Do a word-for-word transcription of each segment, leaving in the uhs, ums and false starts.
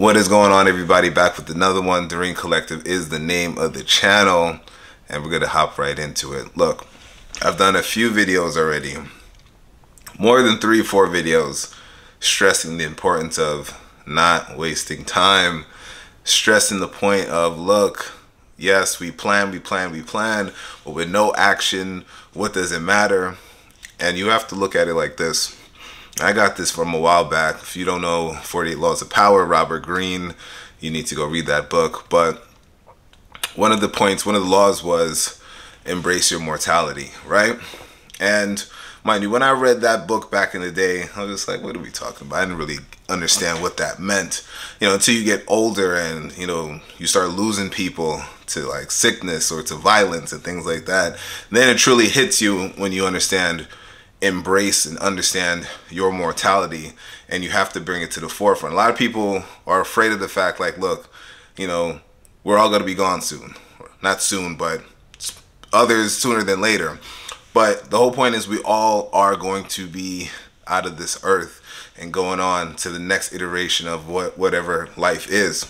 What is going on, everybody? Back with another one. Doreen Collective is the name of the channel, and we're going to hop right into it. Look, I've done a few videos already, more than three, four videos, stressing the importance of not wasting time, stressing the point of, look, yes, we plan, we plan, we plan, but with no action, what does it matter? And you have to look at it like this. I got this from a while back. If you don't know forty-eight Laws of Power, Robert Greene, you need to go read that book. But one of the points, one of the laws was embrace your mortality, right? And mind you, when I read that book back in the day, I was just like, what are we talking about? I didn't really understand what that meant. You know, until you get older and, you know, you start losing people to like sickness or to violence and things like that. Then it truly hits you when you understand, embrace and understand your mortality, and you have to bring it to the forefront. A lot of people are afraid of the fact, like, look, you know, we're all going to be gone soon. Not soon, but others sooner than later. But the whole point is we all are going to be out of this earth and going on to the next iteration of what whatever life is.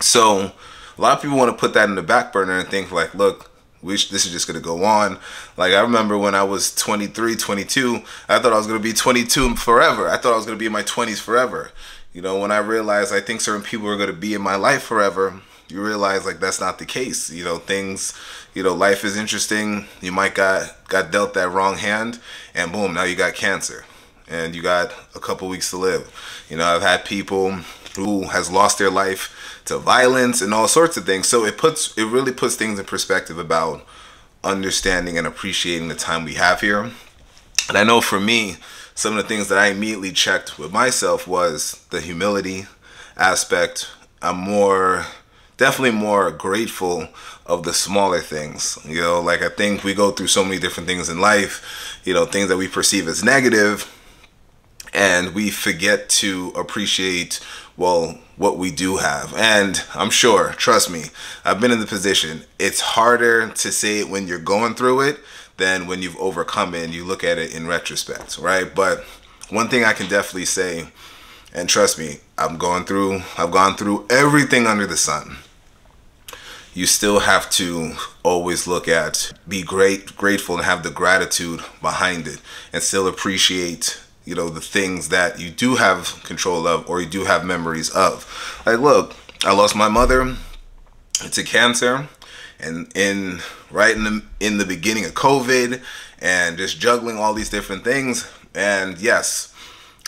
So a lot of people want to put that in the back burner and think like, look, we sh this is just going to go on. Like, I remember when I was twenty-three, twenty-two, I thought I was going to be twenty-two forever. I thought I was going to be in my twenties forever. You know, when I realized I think certain people are going to be in my life forever, you realize, like, that's not the case. You know, things, you know, life is interesting. You might got, got dealt that wrong hand, and boom, now you got cancer. And you got a couple weeks to live. You know, I've had people who has lost their life to violence and all sorts of things. So it puts, it really puts things in perspective about understanding and appreciating the time we have here. And I know for me, some of the things that I immediately checked with myself was the humility aspect. I'm more, definitely more grateful of the smaller things. You know, like, I think we go through so many different things in life, you know, things that we perceive as negative, and we forget to appreciate, well, what we do have. And I'm sure, trust me, I've been in the position. It's harder to say it when you're going through it than when you've overcome it and you look at it in retrospect, right? But one thing I can definitely say, and trust me, I'm going through, I've gone through everything under the sun. You still have to always look at, be great, grateful, and have the gratitude behind it, and still appreciate, you know, the things that you do have control of or you do have memories of. Like, look, I lost my mother to cancer, and in right in the in the beginning of COVID, and just juggling all these different things. And yes,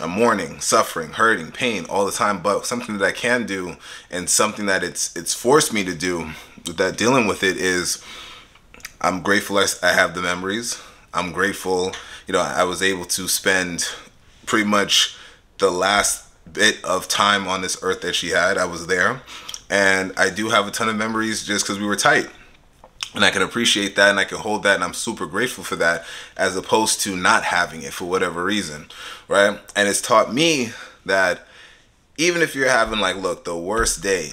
I'm mourning, suffering, hurting, pain all the time, but something that I can do, and something that it's it's forced me to do with that, dealing with it, is I'm grateful I, I have the memories. I'm grateful, you know, I was able to spend pretty much the last bit of time on this earth that she had. I was there, and I do have a ton of memories just because we were tight, and I can appreciate that, and I can hold that, and I'm super grateful for that, as opposed to not having it for whatever reason, right? And it's taught me that even if you're having, like, look, the worst day,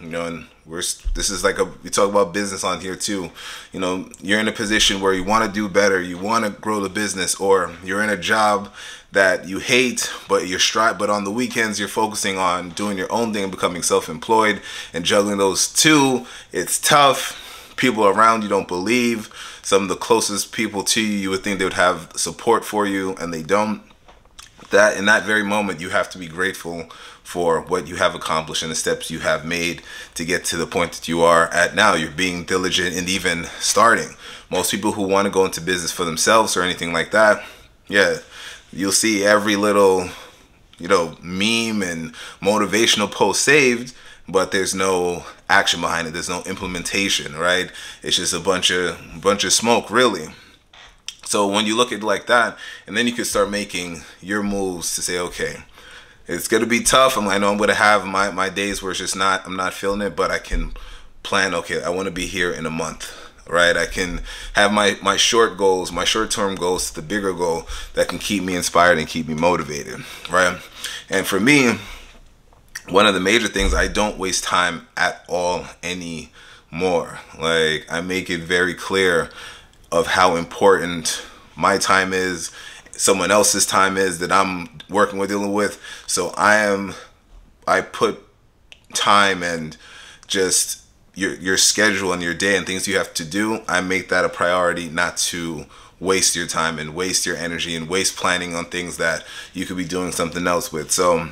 you know, and we're, this is like a, we talk about business on here too. You know, you're in a position where you want to do better, you want to grow the business, or you're in a job that you hate, but you're stri but on the weekends you're focusing on doing your own thing and becoming self-employed, and juggling those two, it's tough. People around you don't believe. Some of the closest people to you, you would think they would have support for you, and they don't. That in that very moment, you have to be grateful for what you have accomplished and the steps you have made to get to the point that you are at now. You're being diligent and even starting. Most people who want to go into business for themselves or anything like that, yeah, you'll see every little, you know, meme and motivational post saved, but there's no action behind it. There's no implementation, right? It's just a bunch of bunch of smoke, really. So when you look at it like that, and then you can start making your moves to say, okay, it's going to be tough. I'm, I know I'm going to have my, my days where it's just not, I'm not feeling it, but I can plan, okay, I want to be here in a month, right? I can have my, my short goals, my short-term goals to the bigger goal that can keep me inspired and keep me motivated, right? And for me, one of the major things, I don't waste time at all anymore. Like, I make it very clear of how important my time is, someone else's time is that I'm working with, dealing with. So I am, I put time and just your, your schedule and your day and things you have to do, I make that a priority not to waste your time and waste your energy and waste planning on things that you could be doing something else with. So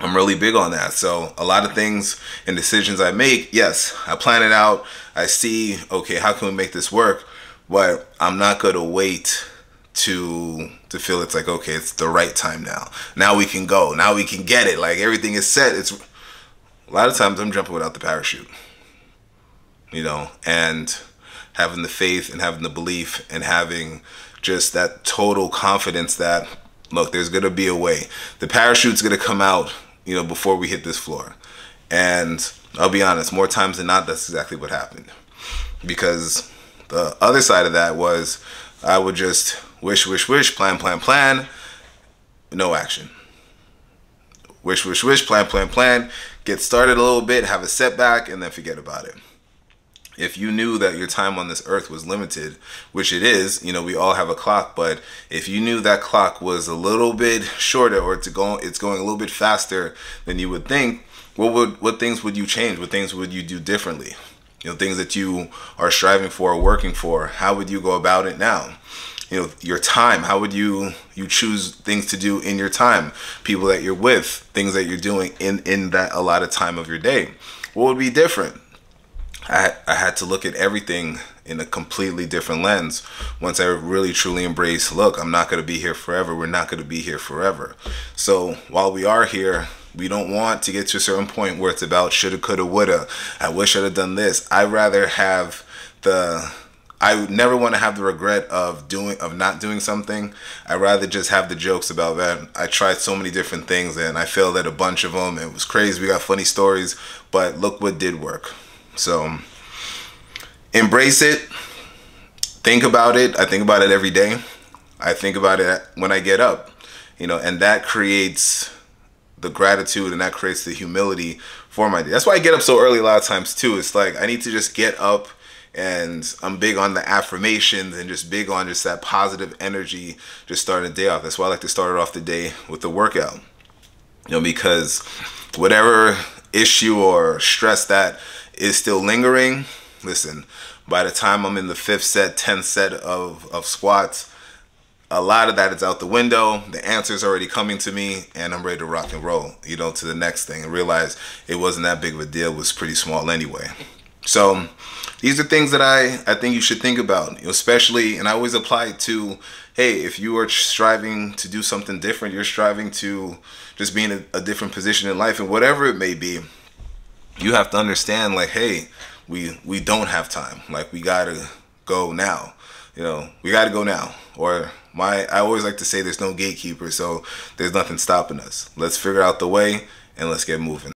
I'm really big on that. So a lot of things and decisions I make, yes, I plan it out. I see, okay, how can we make this work? But I'm not going to wait to to feel it's like, okay, it's the right time now. Now we can go. Now we can get it. Like, everything is set. It's a lot of times I'm jumping without the parachute, you know, and having the faith and having the belief and having just that total confidence that, look, there's going to be a way. The parachute's going to come out, you know, before we hit this floor. And I'll be honest, more times than not, that's exactly what happened. Because the other side of that was I would just wish, wish, wish, plan, plan, plan, no action. Wish, wish, wish, plan, plan, plan, get started a little bit, have a setback, and then forget about it. If you knew that your time on this earth was limited, which it is, you know, we all have a clock, but if you knew that clock was a little bit shorter or it's going, it's going a little bit faster than you would think, what would, what things would you change? What things would you do differently? You know, things that you are striving for or working for, how would you go about it now? You know, your time, how would you, you choose things to do in your time, people that you're with, things that you're doing in, in that allotted time of your day? What would be different? I, I had to look at everything in a completely different lens once I really truly embraced, look, I'm not going to be here forever. We're not going to be here forever. So while we are here, we don't want to get to a certain point where it's about shoulda, coulda, woulda. I wish I'd have done this. I'd rather have the, I would never want to have the regret of doing, of not doing something. I'd rather just have the jokes about that. I tried so many different things and I failed at a bunch of them. It was crazy. We got funny stories, but look what did work. So embrace it. Think about it. I think about it every day. I think about it when I get up, you know, and that creates the gratitude and that creates the humility for my day. That's why I get up so early a lot of times too. It's like I need to just get up, and I'm big on the affirmations and just big on just that positive energy, just starting the day off. That's why I like to start it off the day with the workout, you know, because whatever issue or stress that is still lingering, listen, by the time I'm in the fifth set, tenth set of, of squats, a lot of that is out the window. The answer's already coming to me, and I'm ready to rock and roll, you know, to the next thing, and realize it wasn't that big of a deal. It was pretty small anyway. So these are things that I, I think you should think about, especially, and I always apply it to, hey, if you are striving to do something different, you're striving to just be in a, a different position in life, and whatever it may be, you have to understand, like, hey, we we don't have time. Like, we gotta go now. You know, we gotta go now. Or my, I always like to say, there's no gatekeeper, so there's nothing stopping us. Let's figure out the way and let's get moving.